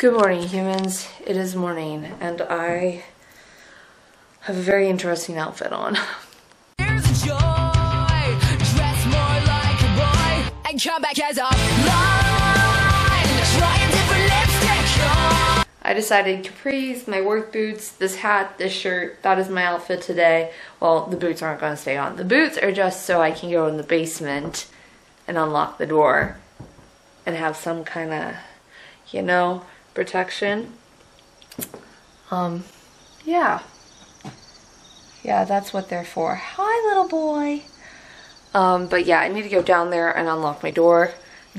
Good morning, humans. It is morning, and I have a very interesting outfit on. Here's a joy, dress more like a boy, and come back as a line. Try a different lipstick on. I decided capris, my work boots, this hat, this shirt, that is my outfit today. Well, the boots aren't going to stay on. The boots are just so I can go in the basement and unlock the door and have some kind of, you know, protection. Yeah, that's what they're for. Hi, little boy. But yeah, I need to go down there and unlock my door.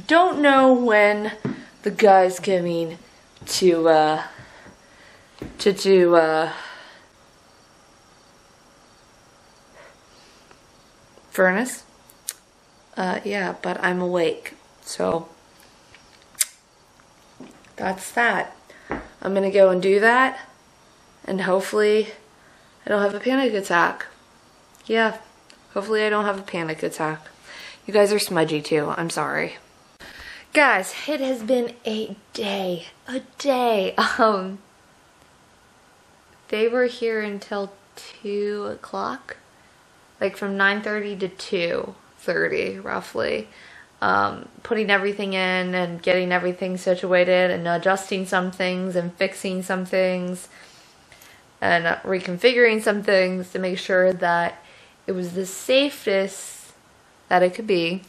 Don't know when the guy's coming to do furnace. Yeah, but I'm awake, so that's that. I'm gonna go and do that, and hopefully I don't have a panic attack. Yeah, hopefully I don't have a panic attack. You guys are smudgy too, I'm sorry. Guys, it has been a day. They were here until 2 o'clock, like from 9:30 to 2:30 roughly. Putting everything in and getting everything situated and adjusting some things and fixing some things and reconfiguring some things to make sure that it was the safest that it could be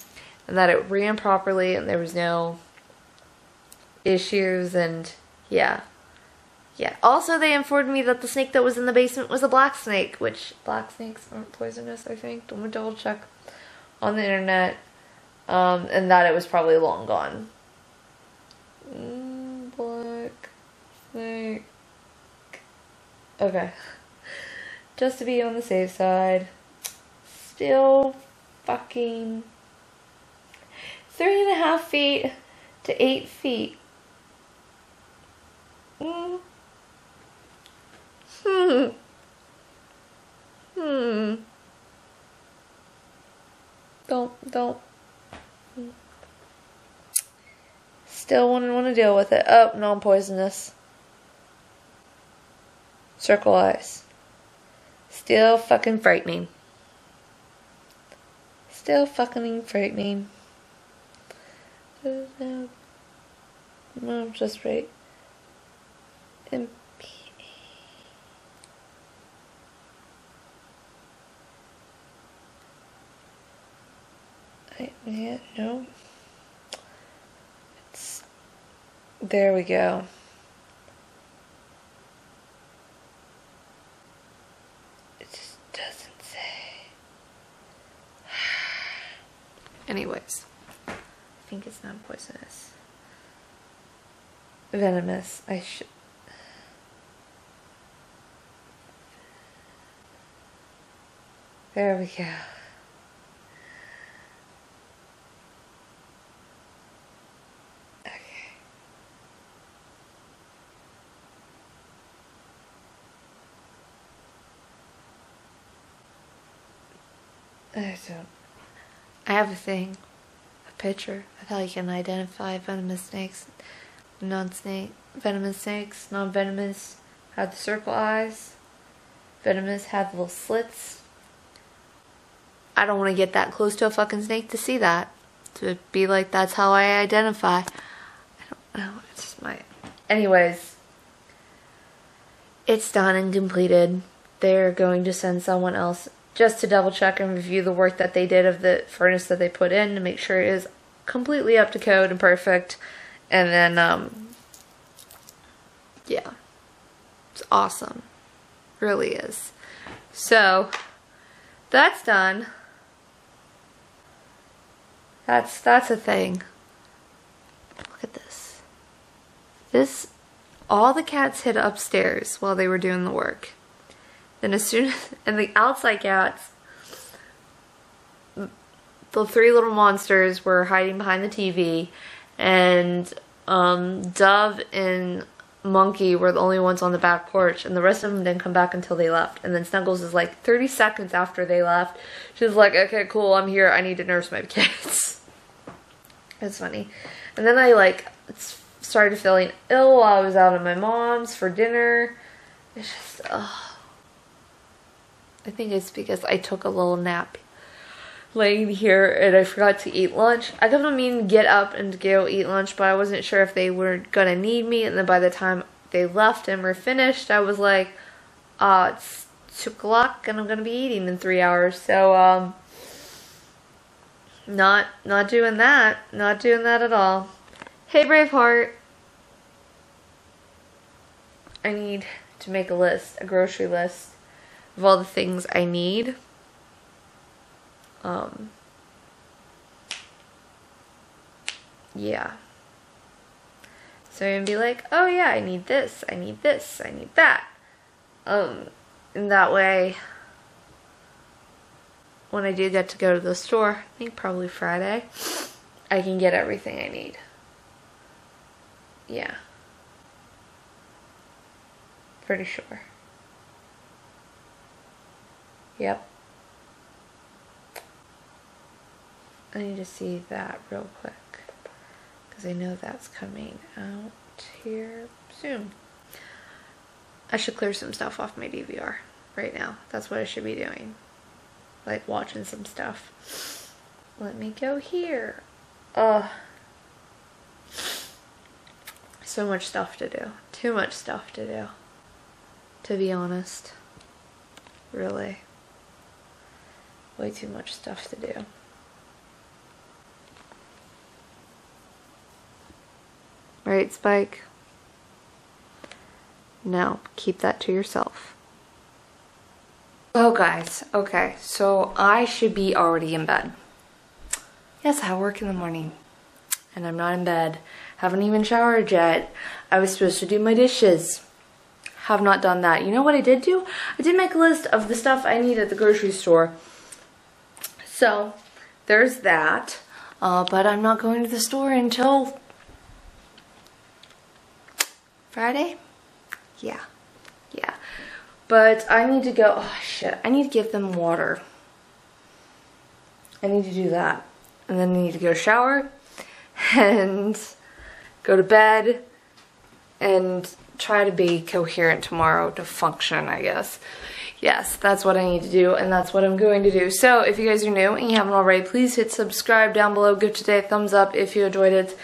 and that it ran properly and there was no issues. And yeah. Also, they informed me that the snake that was in the basement was a black snake, which black snakes aren't poisonous, I think. I'm gonna double check on the internet. And that it was probably long gone. Black snake. Okay. Just to be on the safe side. Still fucking 3.5 feet to 8 feet. Don't. Still wouldn't want to deal with it. Oh, non-poisonous. Circle eyes. Still fucking frightening. Still fucking frightening. No, just right. MPA. Yeah, no. There we go. It just doesn't say. Anyways, I think it's non-poisonous. Venomous. I should. There we go. I have a picture of how you can identify venomous snakes, non-venomous have the circle eyes, venomous have little slits. I don't want to get that close to a fucking snake to see that, to be like, that's how I identify. I don't know, it's just my... Anyways, it's done and completed. They're going to send someone else just to double check and review the work that they did of the furnace that they put in to make sure it is completely up to code and perfect. And then, yeah, it's awesome. It really is. So, that's done. That's a thing. Look at this. This, all the cats hid upstairs while they were doing the work. Then as soon as, and the outside cats, the three little monsters were hiding behind the TV, and Dove and Monkey were the only ones on the back porch, and the rest of them didn't come back until they left. And then Snuggles is like 30 seconds after they left, she's like, okay, cool, I'm here, I need to nurse my kids. It's funny. And then I like started feeling ill. I was out at my mom's for dinner. It's just, I think it's because I took a little nap laying here and I forgot to eat lunch. I didn't mean get up and go eat lunch, but I wasn't sure if they were gonna need me. And then by the time they left and were finished, I was like, it's 2 o'clock and I'm gonna be eating in 3 hours. So, not doing that. Not doing that at all. Hey, Braveheart. I need to make a list, a grocery list of all the things I need. Yeah. So I'm gonna be like, oh yeah, I need this, I need this, I need that. And that way, when I do get to go to the store, I think probably Friday, I can get everything I need. Yeah. Pretty sure. Yep. I need to see that real quick because I know that's coming out here soon. I should clear some stuff off my DVR right now. That's what I should be doing. Like watching some stuff. Let me go here. So much stuff to do. Too much stuff to do. To be honest. Really. Way too much stuff to do. Right, Spike? No, keep that to yourself. Oh, guys. Okay, so I should be already in bed. Yes, I work in the morning. And I'm not in bed. Haven't even showered yet. I was supposed to do my dishes. Have not done that. You know what I did do? I did make a list of the stuff I need at the grocery store. So, there's that. But I'm not going to the store until Friday? Yeah. Yeah. But I need to go, oh shit, I need to give them water. I need to do that. And then I need to go shower and go to bed and try to be coherent tomorrow to function, I guess. Yes, that's what I need to do and that's what I'm going to do. So if you guys are new and you haven't already, please hit subscribe down below. Give today a thumbs up if you enjoyed it.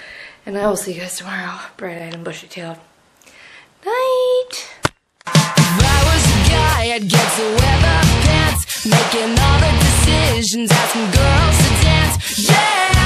And I will see you guys tomorrow. Bright-eyed and bushy-tailed. Night. If I was a guy, I'd get to wear the pants, making all the decisions, asking girls to dance. Yeah.